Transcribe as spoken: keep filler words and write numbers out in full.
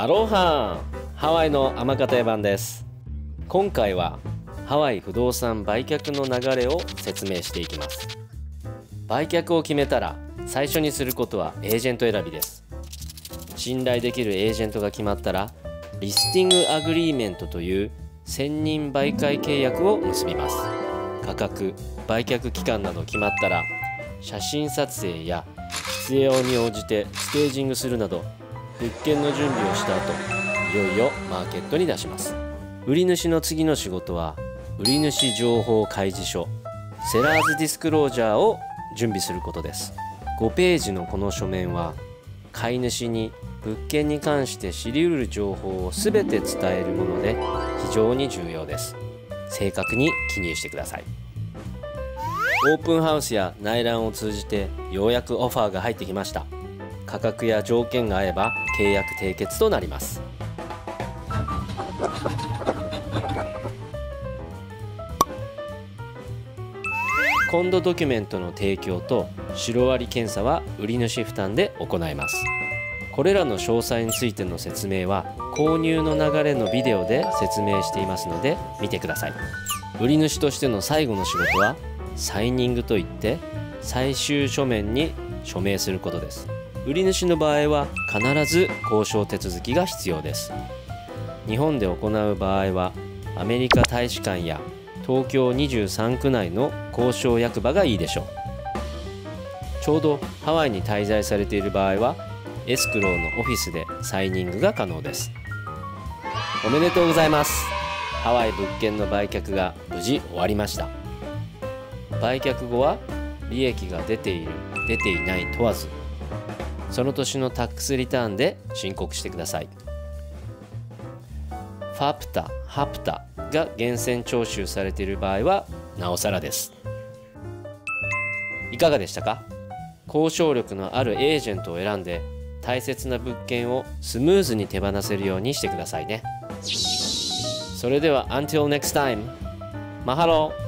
アロハハワイの天方屋版です。今回はハワイ不動産売却の流れを説明していきます。売却を決めたら最初にすることはエージェント選びです。信頼できるエージェントが決まったらリスティングアグリーメントという専任媒介契約を結びます。価格、売却期間など決まったら写真撮影や必要に応じてステージングするなど物件の準備をした後、いよいよマーケットに出します。売り主の次の仕事は売主情報開示書、セラーズディスクロージャーを準備することです。ごページのこの書面は買い主に物件に関して知り得る情報を全て伝えるもので非常に重要です。正確に記入してください。オープンハウスや内覧を通じてようやくオファーが入ってきました。価格や条件が合えば契約締結となります。コンドドキュメントの提供とシロアリ検査は売り主負担で行います。これらの詳細についての説明は購入の流れのビデオで説明していますので見てください。売り主としての最後の仕事はサイニングといって最終書面に署名することです。売り主の場合は必ず交渉手続きが必要です。日本で行う場合はアメリカ大使館や東京にじゅうさんく内の交渉役場がいいでしょう。ちょうどハワイに滞在されている場合はエスクローのオフィスでサイニングが可能です。おめでとうございます。ハワイ物件の売却が無事終わりました。売却後は利益が出ている出ていない問わずその年のタックスリターンで申告してください。ファプタ、ハプタが源泉徴収されている場合はなおさらです。いかがでしたか？交渉力のあるエージェントを選んで大切な物件をスムーズに手放せるようにしてくださいね。それでは Until next time マハロー。